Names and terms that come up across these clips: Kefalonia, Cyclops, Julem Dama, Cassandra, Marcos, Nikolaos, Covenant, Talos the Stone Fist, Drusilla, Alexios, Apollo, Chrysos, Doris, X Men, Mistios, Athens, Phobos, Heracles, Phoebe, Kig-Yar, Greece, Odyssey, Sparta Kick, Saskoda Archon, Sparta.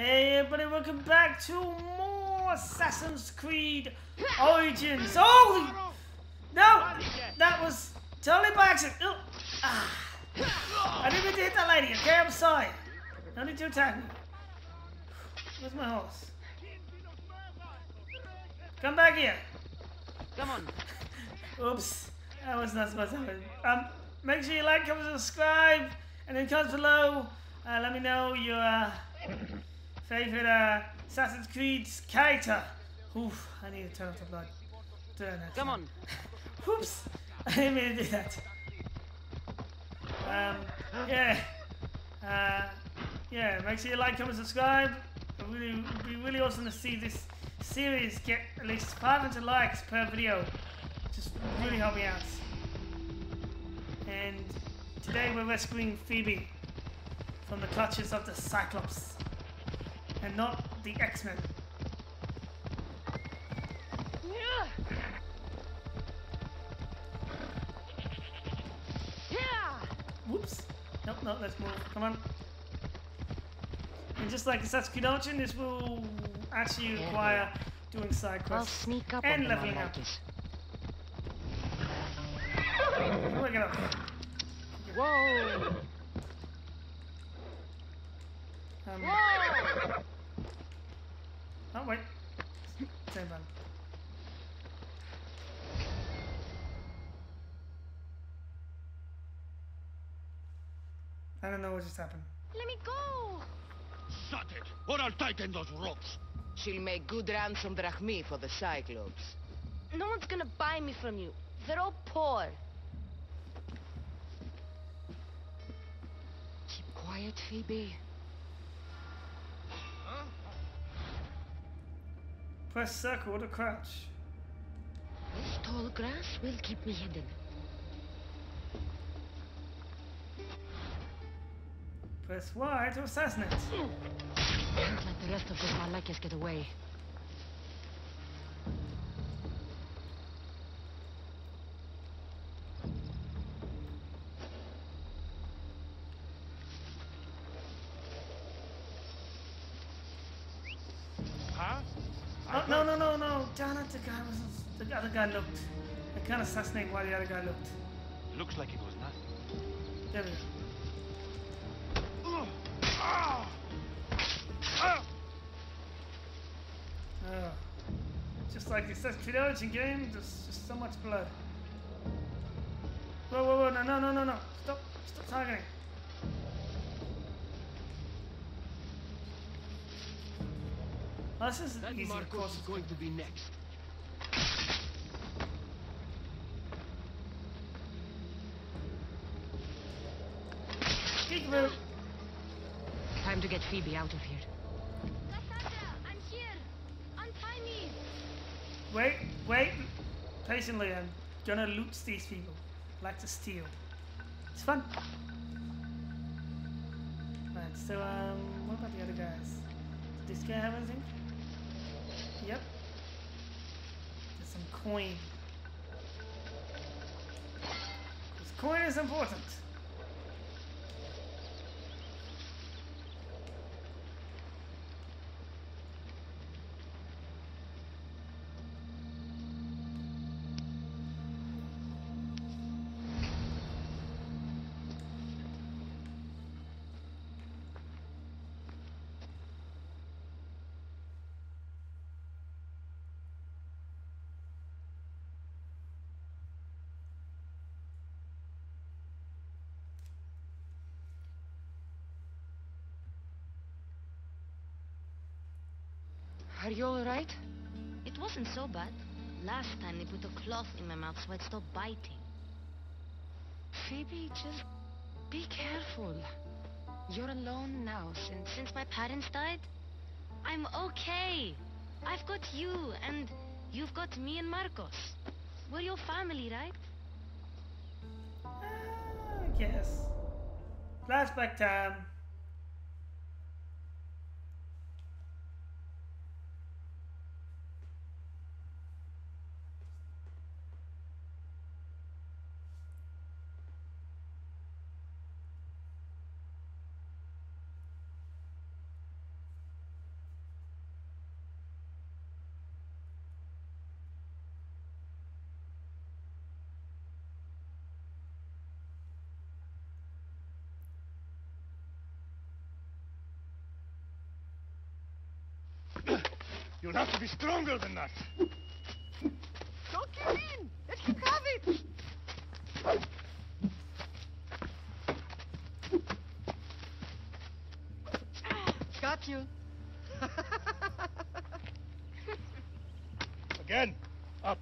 Hey everybody, welcome back to more Assassin's Creed Origins. Oh! No! That was totally by accident. I didn't mean to hit that lady, okay? I'm sorry. No need to attack me. Where's my horse? Come back here. Come on. Oops. That was not supposed to happen. Make sure you like, comment, subscribe, and then comment below. Let me know your favorite Assassin's Creed character. Oof, I need to turn off the blood. Come on. Oops, I didn't mean to do that. Yeah. Make sure you like, comment, subscribe. It would be really awesome to see this series get at least 500 likes per video. Just really help me out. And today we're rescuing Phoebe from the clutches of the Cyclops, and not the X Men. Whoops! Nope, no, let's move. Come on. And just like Assassin's Creed Odyssey, this will actually require doing side quests and leveling up. Look it up. Whoa! Oh wait, same button. I don't know what just happened. Let me go. Shut it, or I'll tighten those ropes. She'll make good ransom drachmi for the Cyclops. No one's gonna buy me from you. They're all poor. Keep quiet, Phoebe. Press circle to crouch. This tall grass will keep me hidden. Press Y to assassinate. Can't let the rest of those malakas get away. The other guy looked. I can't assassinate while the other guy looked. Looks like it was nothing. There we go. Oh. Just like the Assassin's Creed game, there's just so much blood. Whoa, whoa, whoa, no. Stop targeting. Oh, this is easy, Marcos is going to be next. Time to get Phoebe out of here. Cassandra, I'm here. Untie me. Wait. Patiently, I'm gonna loot these people. I like to steal. It's fun. Right, so, what about the other guys? Did this guy have anything? Yep. There's some coin. This coin is important. Are you all right? It wasn't so bad. Last time they put a cloth in my mouth so I'd stop biting. Phoebe, just be careful. You're alone now since my parents died. I'm okay. I've got you and you've got me and Marcos. We're your family, right? Yes. Flashback time. You'll have to be stronger than that. Don't give in. Let him have it. Got you. Again. Up.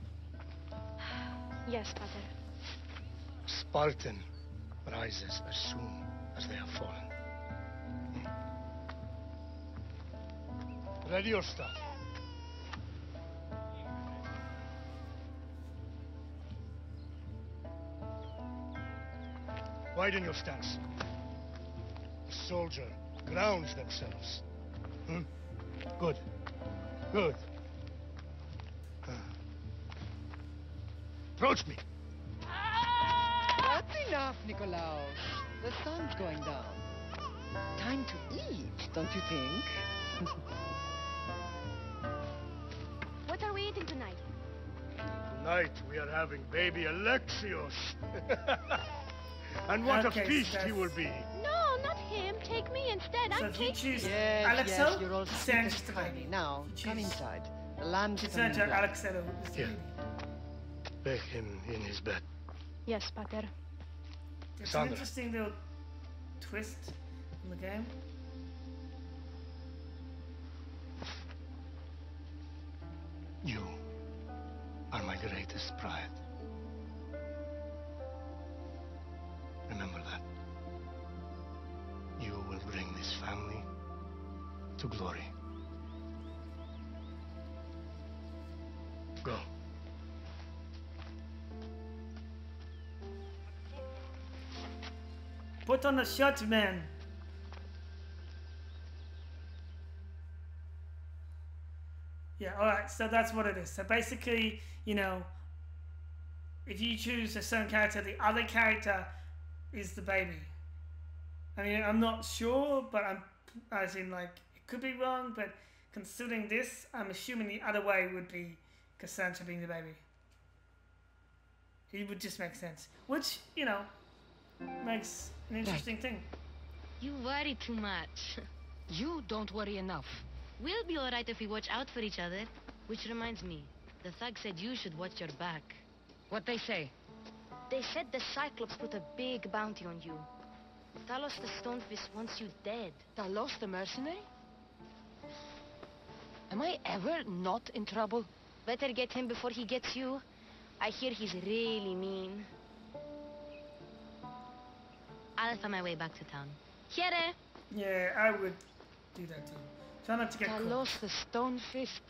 Yes, Father. Spartan rises as soon as they have fallen. Ready your stuff. Widen your stance. The soldier grounds themselves. Hmm? Good. Good. Approach me. That's enough, Nikolaos. The sun's going down. Time to eat, don't you think? What are we eating tonight? Tonight we are having baby Alexios. And what a feast he will be. No, not him. Take me instead. I'm taking... Yes, you're all sick as tiny. Now, come inside. The lamb's coming back. Here. Bake him in his bed. Yes, Pater. There's an interesting little twist in the game. You are my greatest pride. Remember that. You will bring this family to glory. Go. Put on the shot, man. Yeah, alright, so that's what it is. So basically, you know, if you choose a certain character, the other character is the baby. I mean, I'm not sure, but I'm, as in, like, it could be wrong, but considering this, I'm assuming the other way would be Cassandra being the baby. It would just make sense. Which, you know, makes an interesting thing. You worry too much. You don't worry enough. We'll be alright if we watch out for each other. Which reminds me, the thug said you should watch your back. What'd they say? They said the Cyclops put a big bounty on you. Talos the Stone Fist wants you dead. Talos the mercenary? Am I ever not in trouble? Better get him before he gets you. I hear he's really mean. I'll find my way back to town. Here. Yeah, I would do that too. Try not to get caught. Talos the Stone Fist.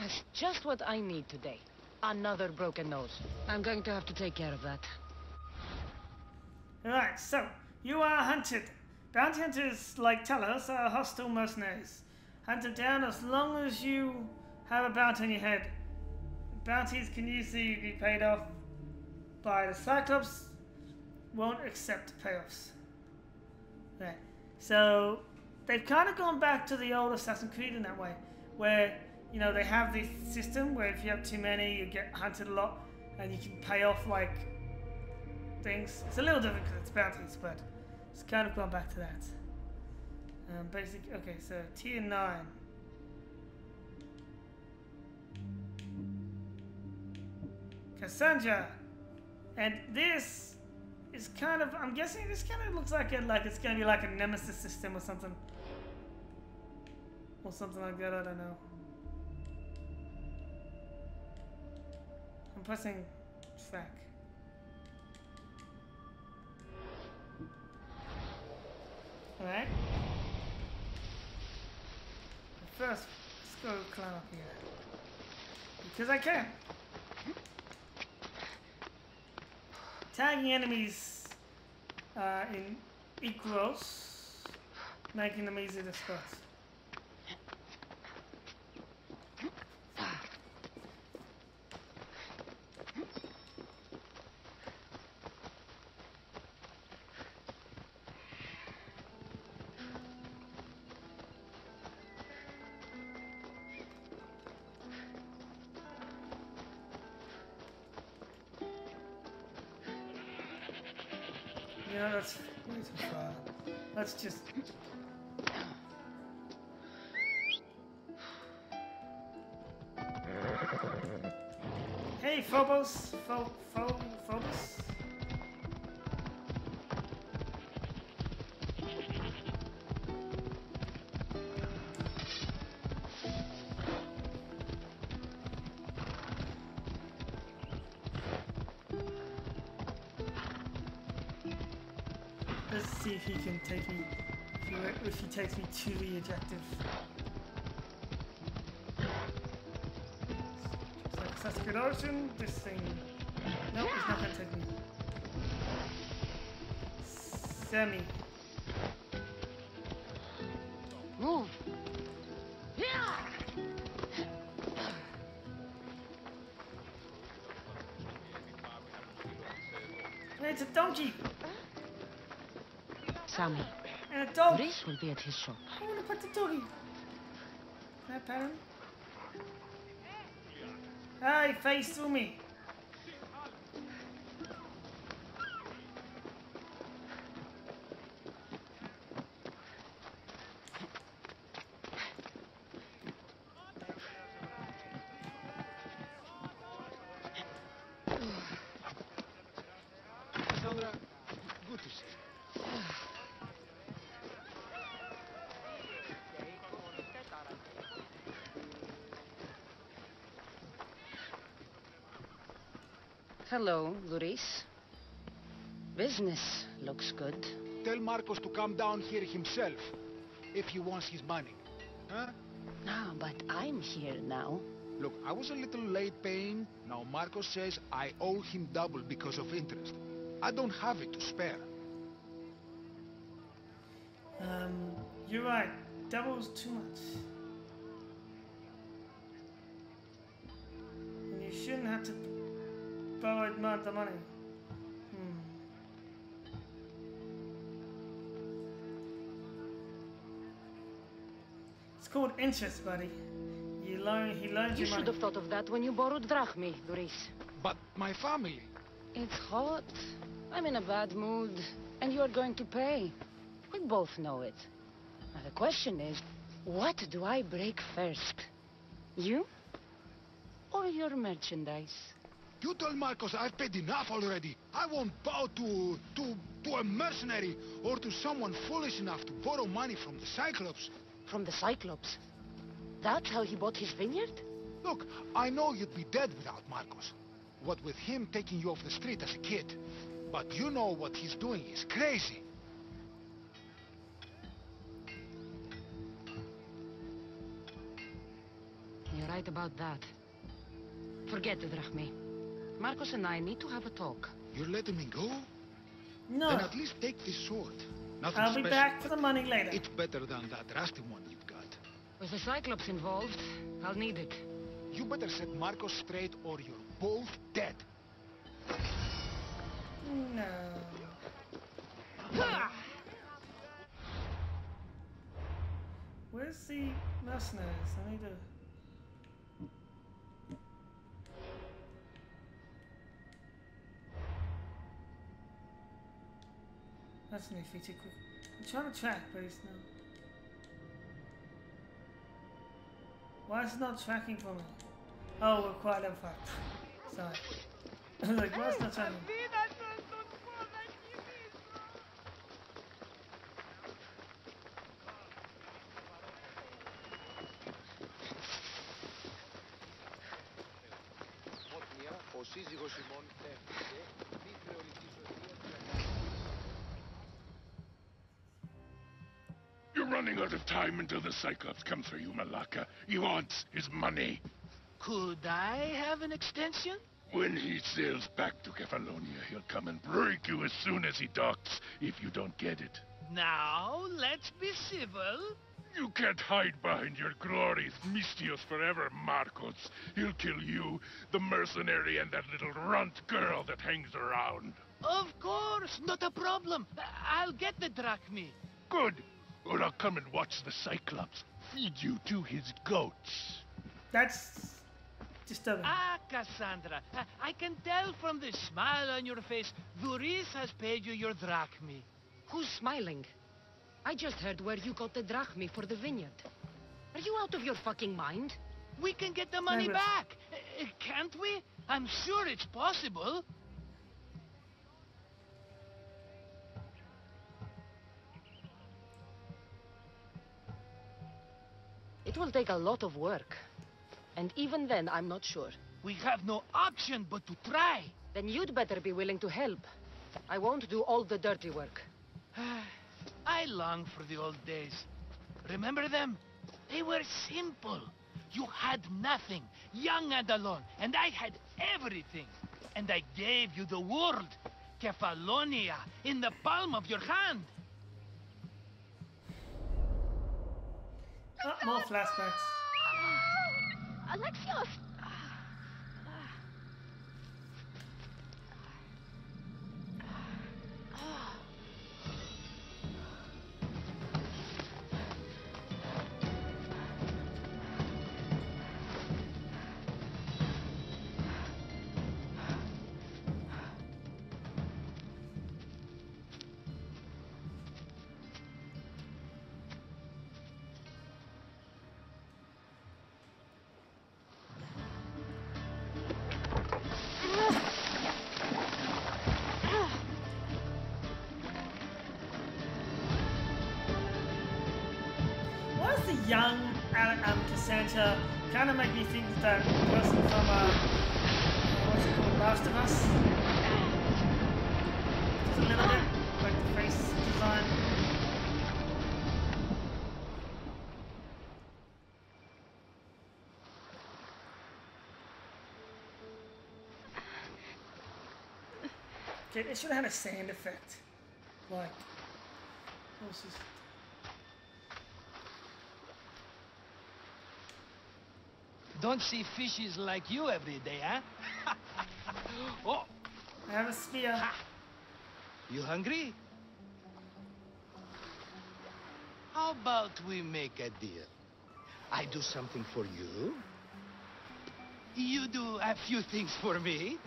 That's just what I need today. Another broken nose. I'm going to have to take care of that. Alright, so, you are hunted. Bounty hunters, like Talos, are hostile mercenaries. Hunt them down as long as you have a bounty on your head. Bounties can usually be paid off by the Cyclops. Won't accept payoffs. Right. So they've kind of gone back to the old Assassin's Creed in that way, where, you know, they have this system where if you have too many, you get hunted a lot, and you can pay off like things. It's a little different because it's bounties, but it's kind of gone back to that. Basically, okay. So tier 9. Cassandra, and this. It's kind of, I'm guessing this kind of looks like it, like it's going to be like a nemesis system or something. Or something like that, I don't know. I'm pressing track. Alright. First, let's go climb up here. Because I can. Tagging enemies in equals, making them easy to spot. Let's just Hey, Phobos! Phobos? Let's see if he can take me, if he takes me to the objective. It's like Saskoda Archon, this thing. Nope, it's not gonna take me. Semi. Move. It's a donkey. Sammy, and a dog. This will be at his shop. I'm gonna put the doggy. That parent. Hey, face to me. Cassandra, good to see you. Hello, Doris. Business looks good. Tell Marcos to come down here himself, if he wants his money. Huh? No, but I'm here now. Look, I was a little late paying. Now Marcos says I owe him double because of interest. I don't have it to spare. You're right. Double's too much. And you shouldn't have to borrowed the money. It's called interest, buddy. He loaned you money. You should have thought of that when you borrowed drachmi, Doris. But my family. It's hot. I'm in a bad mood, and you are going to pay. We both know it. Now the question is, what do I break first? You or your merchandise? You told Marcos I've paid enough already. I won't bow to a mercenary or to someone foolish enough to borrow money from the Cyclops. From the Cyclops? That's how he bought his vineyard? Look, I know you'd be dead without Marcos. What with him taking you off the street as a kid. But you know what he's doing is crazy. You're right about that. Forget the drachmi. Marcos and I need to have a talk. You're letting me go? No. Then at least take this sword. Nothing I'll be special, back for the money later. It's better than that rusty one you've got. With the Cyclops involved, I'll need it. You better set Marcos straight or you're both dead. No. Where's the mercenaries? I need to... That's an iffy too quick. I'm trying to track, but it's not. Why is it not tracking for me? Oh, we're quite on fire. Sorry. I was like, why is it not tracking? Running out of time until the Cyclops comes for you, Malaka. He wants his money. Could I have an extension? When he sails back to Kefalonia, he'll come and break you as soon as he docks, if you don't get it. Now, let's be civil. You can't hide behind your glories, Mistios forever, Marcos. He'll kill you, the mercenary, and that little runt girl that hangs around. Of course, not a problem. I'll get the drachmi. Good. Or I'll come and watch the Cyclops feed you to his goats. That's disturbing. Ah, Cassandra, I can tell from the smile on your face, Doris has paid you your drachmi. Who's smiling? I just heard where you got the drachmi for the vineyard. Are you out of your fucking mind? We can get the money back, can't we? I'm sure it's possible. It will take a lot of work. And even then, I'm not sure. We have no option but to try. Then you'd better be willing to help. I won't do all the dirty work. I long for the old days. Remember them? They were simple. You had nothing, young and alone, and I had everything. And I gave you the world, Kefalonia, in the palm of your hand. Oh, more flashbacks. Alexios! Young Cassandra kind of make me think that person from what's it called, Last of Us? Just a little bit, like the face design. Okay, it should have had a sand effect. Like, horses. Don't see fishes like you every day, huh? Oh. I have a spear. You hungry? How about we make a deal? I do something for you. You do a few things for me.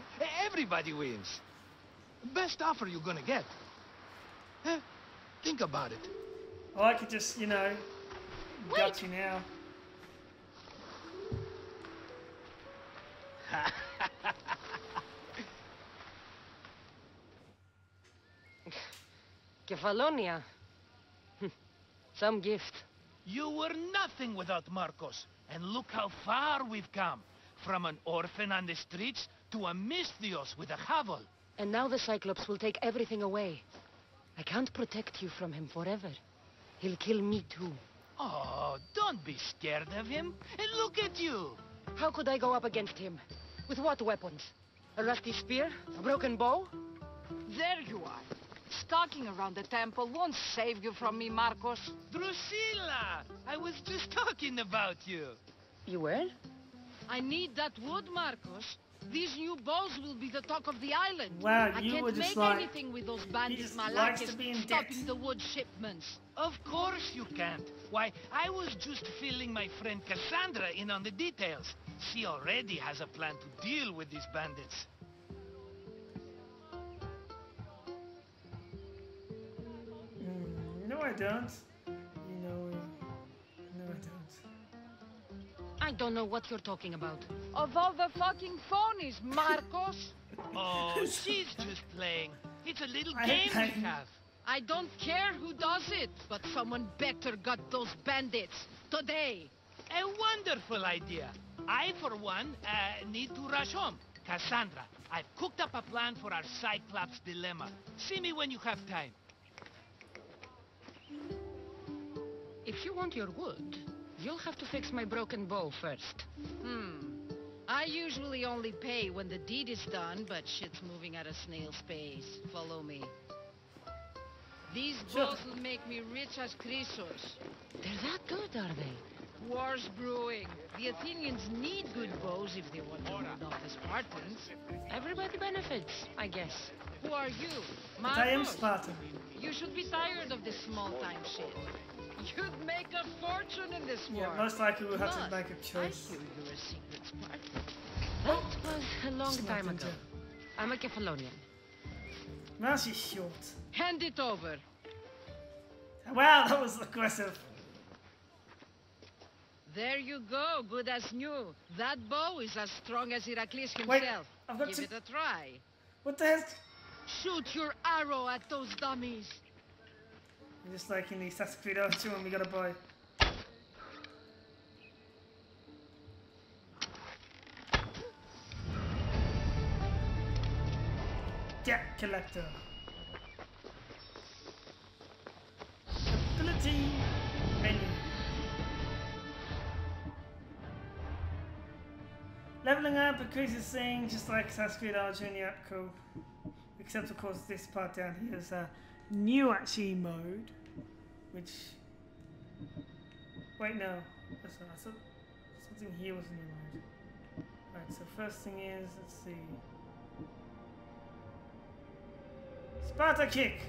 Everybody wins. Best offer you're gonna get. Huh? Think about it. Well, I could just, you know, gut you now. Kefalonia. Some gift. You were nothing without Marcos. And look how far we've come. From an orphan on the streets to a Mistios with a hovel. And now the Cyclops will take everything away. I can't protect you from him forever. He'll kill me too. Oh, don't be scared of him. And look at you. How could I go up against him? With what weapons? A rusty spear? A broken bow? There you are. Stalking around the temple won't save you from me, Marcos. Drusilla! I was just talking about you. You were? I need that wood, Marcos. These new bows will be the talk of the island. Wow, I can't make anything with those bandits Malakis stopping the wood shipments. Of course you can't. Why, I was just filling my friend Cassandra in on the details. She already has a plan to deal with these bandits. No, I don't. I don't know what you're talking about. Of all the fucking phonies, Marcos! Oh, she's just playing. It's a little game we have. I don't care who does it, but someone better got those bandits. Today. A wonderful idea. I, for one, need to rush home. Cassandra, I've cooked up a plan for our Cyclops dilemma. See me when you have time. If you want your wood, you'll have to fix my broken bow first. I usually only pay when the deed is done, but shit's moving at a snail's pace. Follow me. These bows will make me rich as Chrysos. They're that good, are they? War's brewing. The Athenians need good bows if they want to hold off the Spartans. Everybody benefits, I guess. Who are you? Marcos? I am Spartan. You should be tired of this small-time shit. You'd make a fortune in this war. Yeah, most likely we'll have to make a choice. That was a long time ago. I'm a Kefalonian. Now she's short. Hand it over. Wow, that was aggressive. There you go, good as new. That bow is as strong as Heracles himself. Wait, give it a try. What the heck? Shoot your arrow at those dummies. Just like in the Assassin's Creed Odyssey when we got a boy. Debt collector. Ability menu. Leveling up increases things just like Assassin's Creed Odyssey. Yeah, cool. Except of course this part down here is a new actually mode, which wait no, that's not, I thought something here was a new mode. Right, so first thing is let's see. Sparta Kick!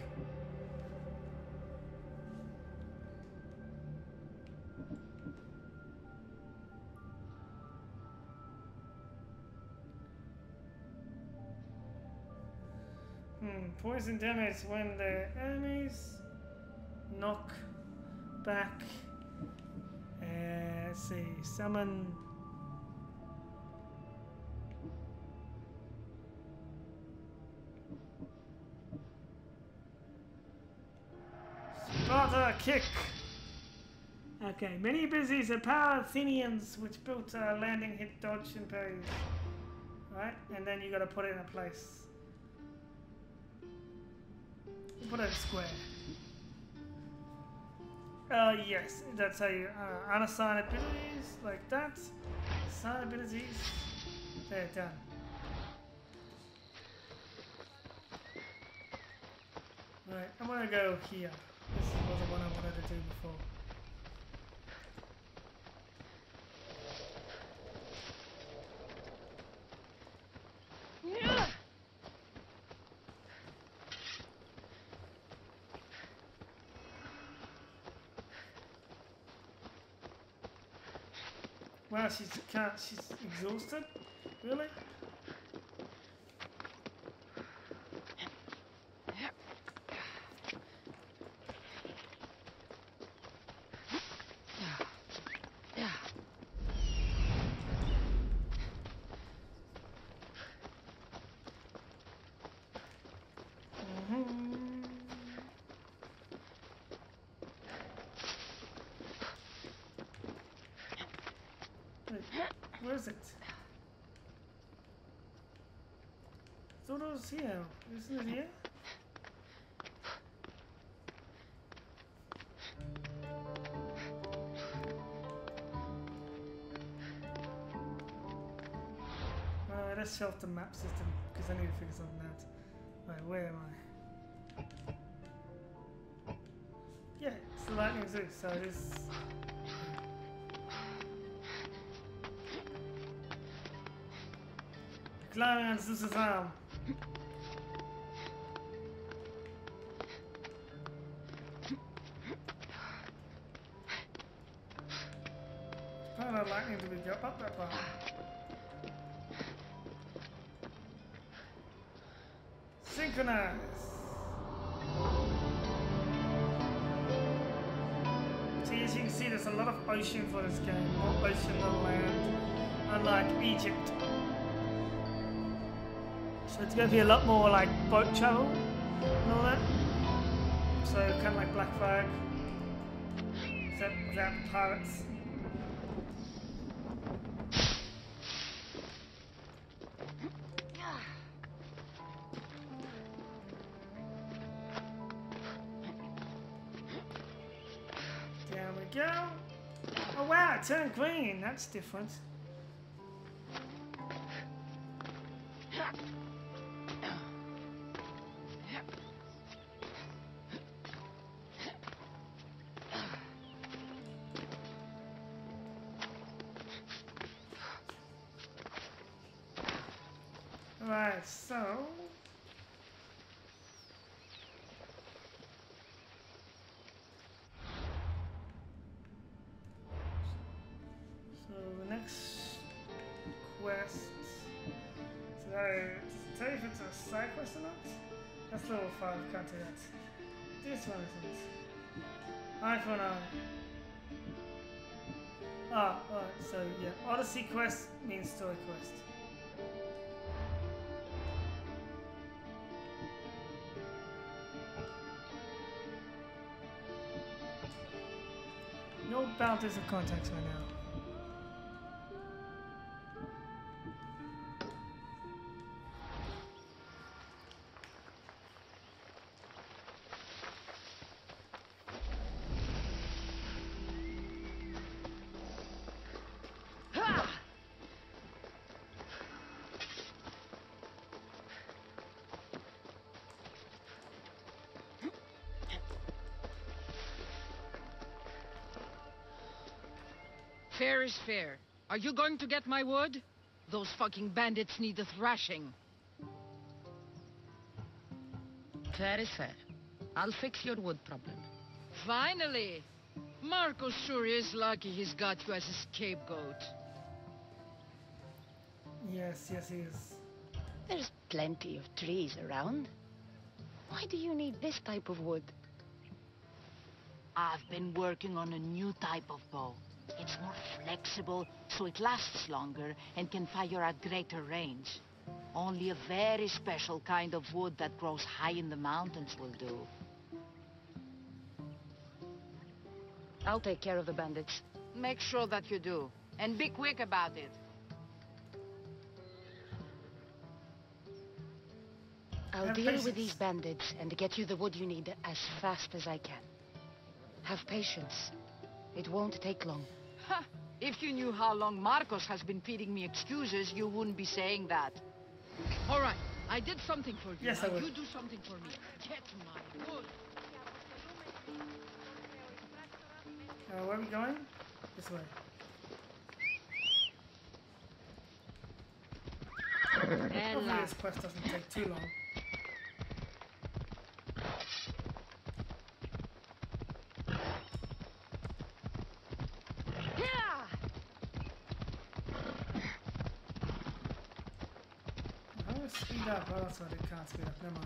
Poison damage when the enemies knock back. Let's see, summon. Sparta Kick! Okay, many busies are power Athenians which built landing, hit, dodge, and parries. Right, and then you gotta put it in a place. Put it square. Yes, that's how you unassigned abilities, like that. Assign abilities. There, done. Right, I'm gonna go here. This was the one I wanted to do before. Wow, she's exhausted? Really? Where is it? I thought it was here. Isn't it here? Let's shelf the map system because I need to figure something out. Right, where am I? Yeah, it's the lightning zoo, so it is. Climbing on Zeus's arm. Kind of lightning to go up that far. Synchronize. So as you can see, there's a lot of ocean for this game. More ocean than land, unlike Egypt. So it's going to be a lot more like boat travel and all that. So kind of like Black Flag, except without the pirates. There we go. Oh wow, it turned green. That's different. Right, so the next quest. So tell you if it's a side quest or not. That's level 5. Can't do that. This one isn't. Eye for an eye. Alright, so yeah, Odyssey quest means story quest. No bounties or contacts right now. Fair is fair. Are you going to get my wood? Those fucking bandits need a thrashing. Fair is fair. I'll fix your wood problem. Finally! Marcos sure is lucky he's got you as a scapegoat. Yes, yes he is. There's plenty of trees around. Why do you need this type of wood? I've been working on a new type of bow. It's more flexible, so it lasts longer and can fire at greater range. Only a very special kind of wood that grows high in the mountains will do. I'll take care of the bandits. Make sure that you do, and be quick about it. I'll deal with these bandits and get you the wood you need as fast as I can. Have patience. It won't take long. Ha! If you knew how long Marcos has been feeding me excuses, you wouldn't be saying that. All right, I did something for you. Yes, I will. You do something for me. Get my wood. Where are we going? This way. Hopefully this quest doesn't take too long. Oh, that's right, it can't speed up, never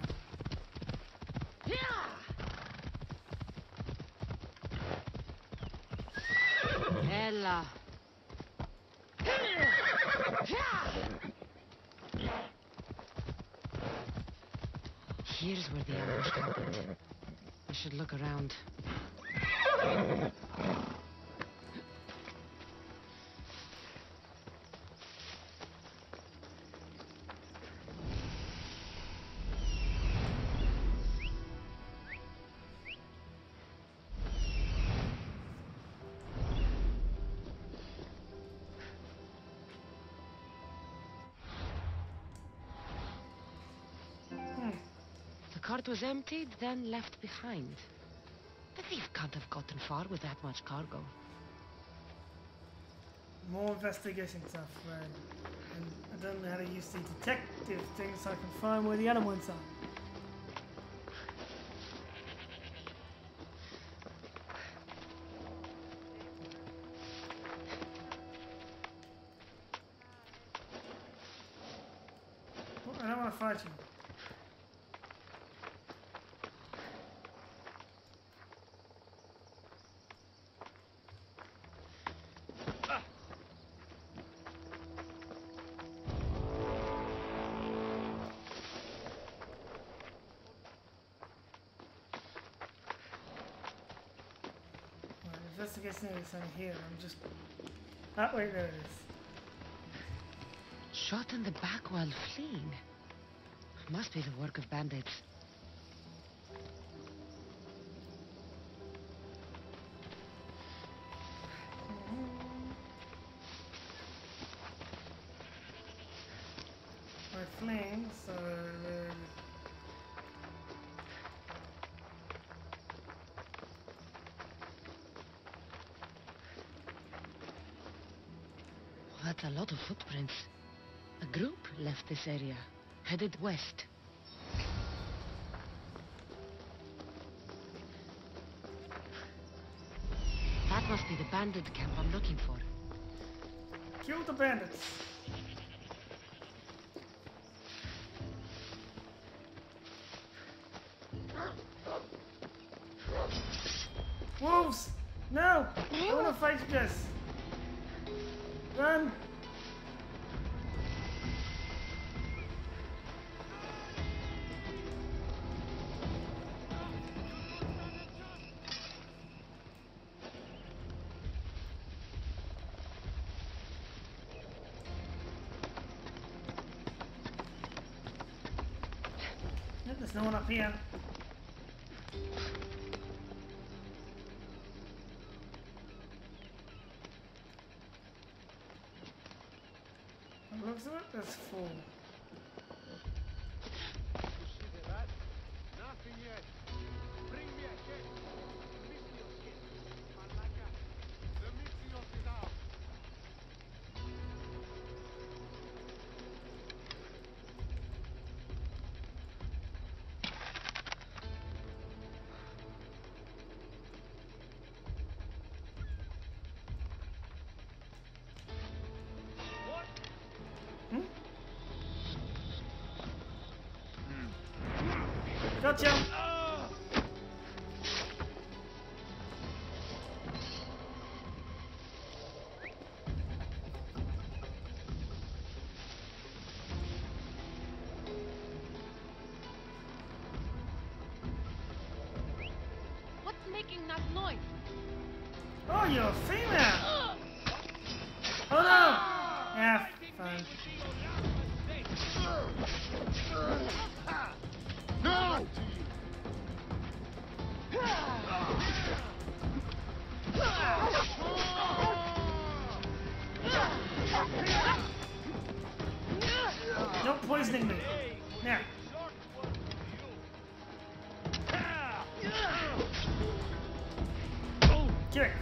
mind. Ella. Here's where the ambush happened. I should look around. Cart was emptied, then left behind. The thief can't have gotten far with that much cargo. More investigation stuff, right? And I don't know how to use the detective thing so I can find where the other ones are. Well, I don't want to fight you. It's on here. I'm just. Ah, wait, there it is. Shot in the back while fleeing. Must be the work of bandits. We're fleeing, so. A lot of footprints. A group left this area, headed west. That must be the bandit camp I'm looking for. Kill the bandits. Wolves! No! I don't want to fight you guys. Run! There's no one up here. It looks like there's four. Nothing yet. Bring me a kid. The mixing of it out. Gotcha! What's making that noise? Oh, you're a female! Oh no! Yeah, fine. No! No poisoning me. There. Kick.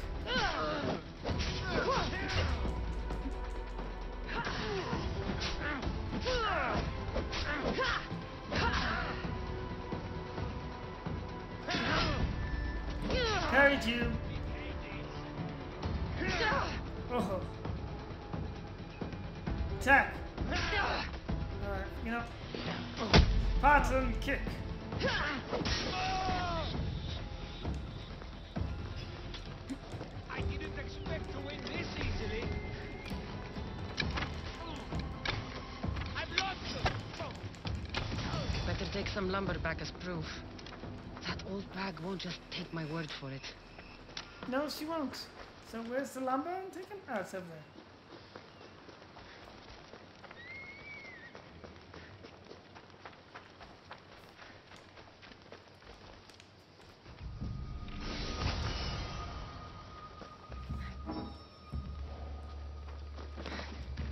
Carried you. Oh. Attack. You know. Oh. Pattern kick. I didn't expect to win this easily. I've lost them. Oh. Better take some lumber back as proof. That old bag won't just take my word for it. No, she won't. So where's the lumber I'm taking? Oh, it's over there.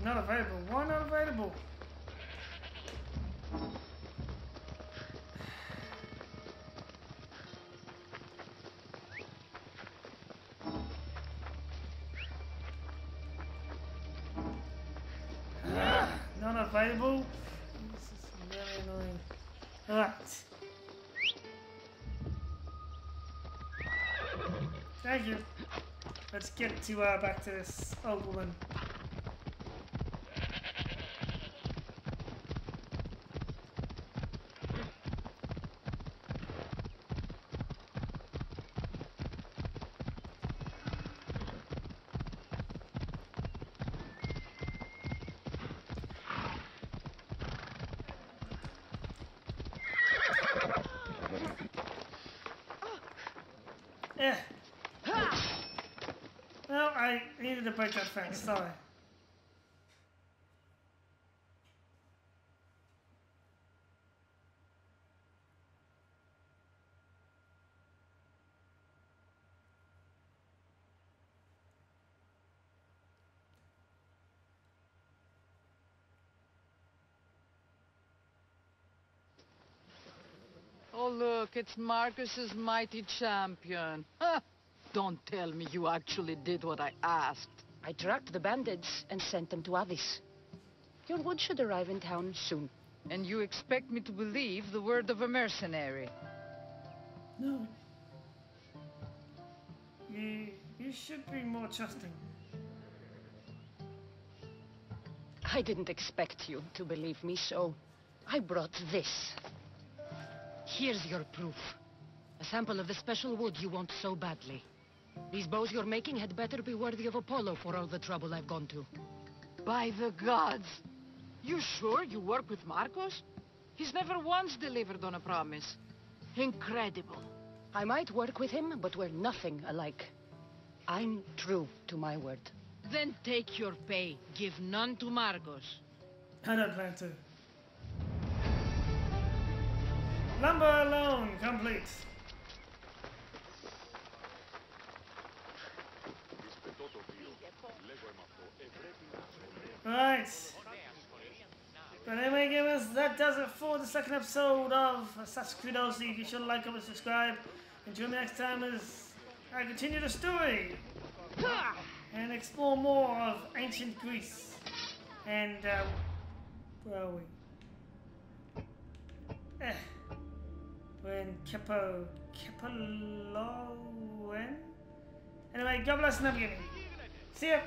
Not available. Why not available? Available. This is very annoying. Alright. Thank you. Let's get to back to this old woman. To break that thing, sorry. Oh look, it's Marcus's mighty champion. Ha! Don't tell me you actually did what I asked. I tracked the bandits and sent them to Athens. Your wood should arrive in town soon. And you expect me to believe the word of a mercenary? No. You should be more trusting. I didn't expect you to believe me, so I brought this. Here's your proof. A sample of the special wood you want so badly. These bows you're making had better be worthy of Apollo for all the trouble I've gone to. By the gods! You sure you work with Marcos? He's never once delivered on a promise. Incredible. I might work with him, but we're nothing alike. I'm true to my word. Then take your pay. Give none to Marcos. Head Atlanta. Number alone complete. Right. But anyway, gamers, that does it for the second episode of Assassin's Creed Odyssey. If you should like, comment, subscribe, and join me next time as I continue the story and explore more of ancient Greece. And where are we? We're in Kefalonia. Anyway, God bless and have a good evening. See ya.